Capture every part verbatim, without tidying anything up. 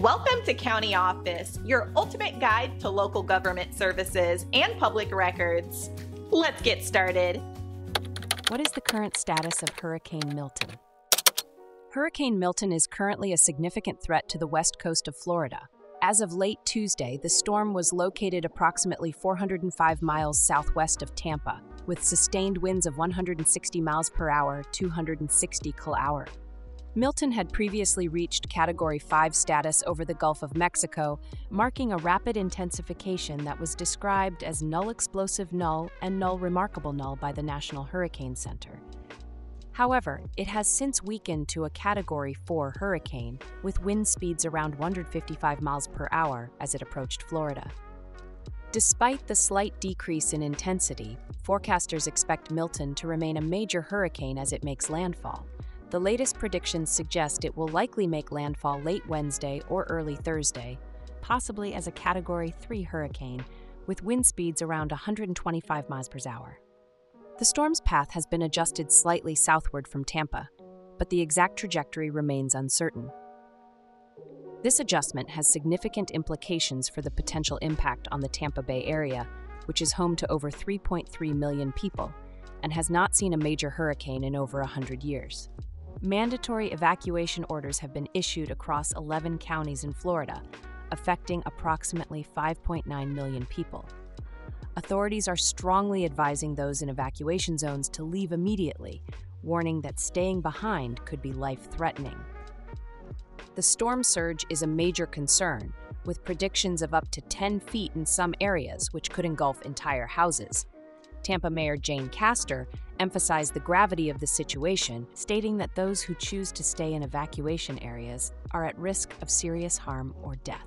Welcome to County Office, your ultimate guide to local government services and public records. Let's get started. What is the current status of Hurricane Milton? Hurricane Milton is currently a significant threat to the west coast of Florida. As of late Tuesday, the storm was located approximately four hundred five miles southwest of Tampa, with sustained winds of one hundred sixty miles per hour, two hundred sixty kilometers per hour. Milton had previously reached Category five status over the Gulf of Mexico, marking a rapid intensification that was described as null explosive null and null remarkable null by the National Hurricane Center. However, it has since weakened to a Category four hurricane, with wind speeds around one hundred fifty-five miles per hour as it approached Florida. Despite the slight decrease in intensity, forecasters expect Milton to remain a major hurricane as it makes landfall. The latest predictions suggest it will likely make landfall late Wednesday or early Thursday, possibly as a Category three hurricane, with wind speeds around one hundred twenty-five miles per hour. The storm's path has been adjusted slightly southward from Tampa, but the exact trajectory remains uncertain. This adjustment has significant implications for the potential impact on the Tampa Bay area, which is home to over three point three million people and has not seen a major hurricane in over one hundred years. Mandatory evacuation orders have been issued across eleven counties in Florida, affecting approximately five point nine million people. Authorities are strongly advising those in evacuation zones to leave immediately, warning that staying behind could be life-threatening. The storm surge is a major concern, with predictions of up to ten feet in some areas, which could engulf entire houses. Tampa Mayor Jane Castor emphasized the gravity of the situation, stating that those who choose to stay in evacuation areas are at risk of serious harm or death.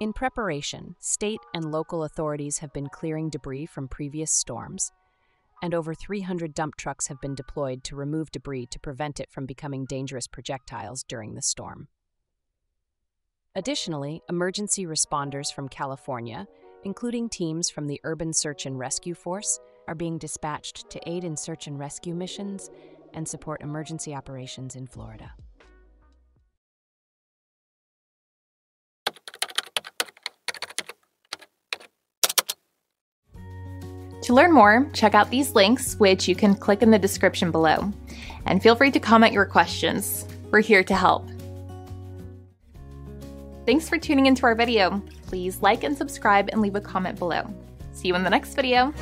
In preparation, state and local authorities have been clearing debris from previous storms, and over three hundred dump trucks have been deployed to remove debris to prevent it from becoming dangerous projectiles during the storm. Additionally, emergency responders from California, including teams from the Urban Search and Rescue Force, are being dispatched to aid in search and rescue missions and support emergency operations in Florida. To learn more, check out these links, which you can click in the description below. And feel free to comment your questions. We're here to help. Thanks for tuning into our video. Please like and subscribe and leave a comment below. See you in the next video.